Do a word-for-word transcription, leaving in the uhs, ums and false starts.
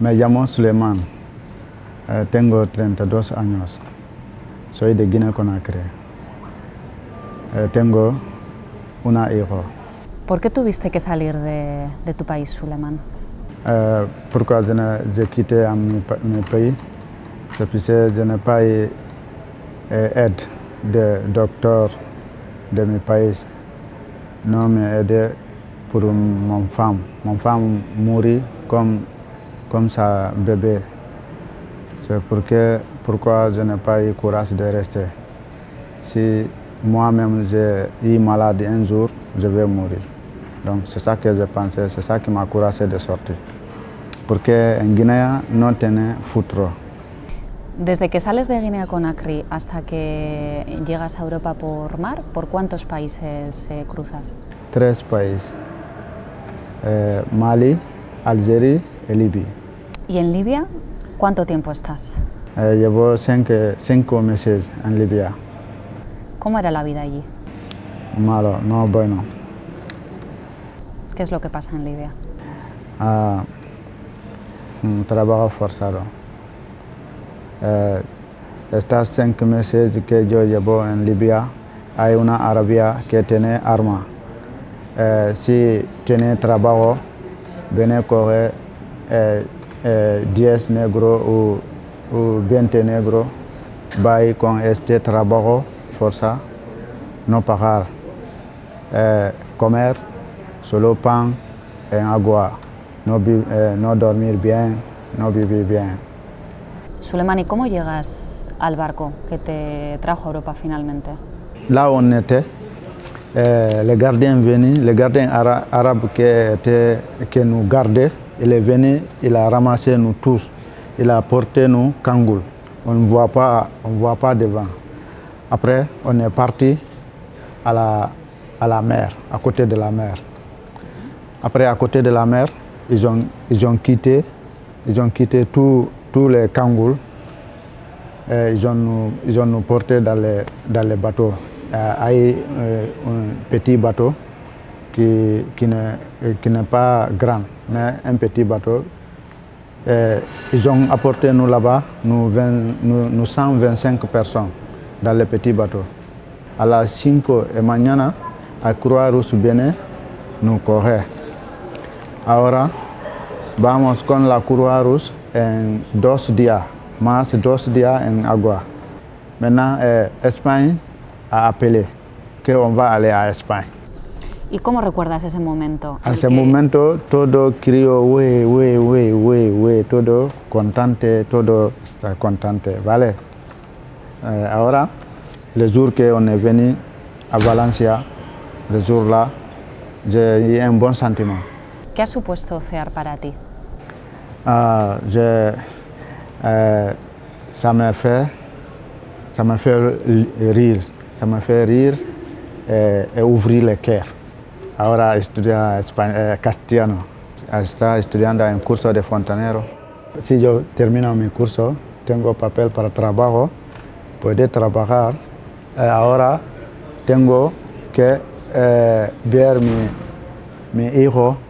Me llamo Suleiman, eh, tengo treinta y dos años, soy de Guinea Conakry, eh, tengo una hijo. ¿Por qué tuviste que salir de, de tu país, Suleiman? Eh, porque je, ne, je quitté a mi, mi pays, c'est parce que je n'ai pas eu aide de docteur de mi país, no me aidé pour mon femme. Mon femme mourit comme comme sa bébé. C'est pourquoi, pourquoi je n'ai pas eu courage de rester. Si moi-même j'ai eu malade un jour, je vais mourir. Donc c'est ça que je pensais, c'est ça qui m'a couragé de sortir. Porque en Guinea no tiene futuro. Desde que sales de Guinea Conakry hasta que llegas a Europa por mar, ¿por cuántos países eh, cruzas? Tres países. Eh, Mali, Algeria y Libia. ¿Y en Libia cuánto tiempo estás? Eh, llevo cinco, cinco meses en Libia. ¿Cómo era la vida allí? Malo, no bueno. ¿Qué es lo que pasa en Libia? Ah, un trabajo forzado. Eh, estas cinco meses que yo llevo en Libia, hay una arabia que tiene arma. Eh, si tiene trabajo, viene a coger eh, eh, diez negros o, o veinte negros, va con este trabajo, fuerza, no pagar, eh, comer solo pan en agua, no, eh, no dormir bien, no vivir bien. Suleiman, ¿y cómo llegas al barco que te trajo a Europa finalmente? La O N T. Eh, le gardien venu, le gardien ara arabe que, était, que nous gardait, il est venu, il a ramassé nous tous, il a porté nous cangoules. On ne voit pas, on voit pas devant. Après, on est parti à la, à la mer, à côté de la mer. Après, à côté de la mer, ils ont, ils ont quitté, ils ont quitté tous les cangoules. Eh, ils, ont nous, ils ont nous porté dans les, dans les bateaux. Euh, hay euh, un petit bateau qui, qui n'est pas grand, mais un petit bateau. Et ils ont apporté nous là-bas, nous, nous, nous cent vingt-cinq personnes dans le petit bateau. A las cinco de mañana, a Croix-Rouge viene, nous corre. Ahora vamos con la Croix-Rouge en dos días, más dos días en agua. Maintenant, eh, España a apelé, que on va aller a España. ¿Y cómo recuerdas ese momento? En ese que... momento todo crió, we, we, we, we, we, todo contante, todo está contante, ¿vale? Eh, ahora, el jour que on est venu a Valencia, el jour là, j'ai un buen sentimiento. ¿Qué ha supuesto CEAR para ti? Uh, je, uh, ça me fait, ça me fait rire. Ça me fait rire et, et ouvrir le cœur. Ahora estudio español, castellano. Está estudiando un curso de fontanero. Si yo termino mi curso, tengo papel para trabajo, puedo trabajar. Ahora tengo que eh, ver mi, mi hijo.